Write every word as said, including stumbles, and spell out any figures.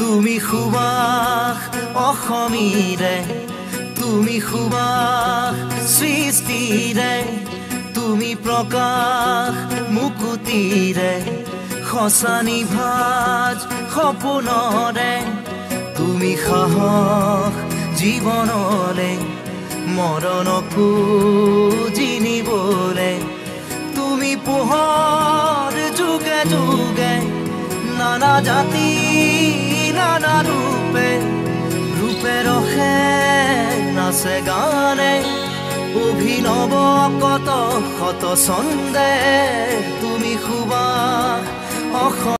তুমি সুবাস অসমীৰে, তুমি সুবাস সৃষ্টিৰে, তুমি প্ৰকাশ মুকুতিৰে, সঁচা নিভাজ সপোনৰে, তুমি সাহস জীৱনলে, মৰণকো জিনিবলে, তুমি পোহৰ যোগে যোগে নানা জাতি নানা ৰূপে ৰূপে ৰহে নাচে গানে অভিনব কত শত ছন্দে তুমি সুবাস।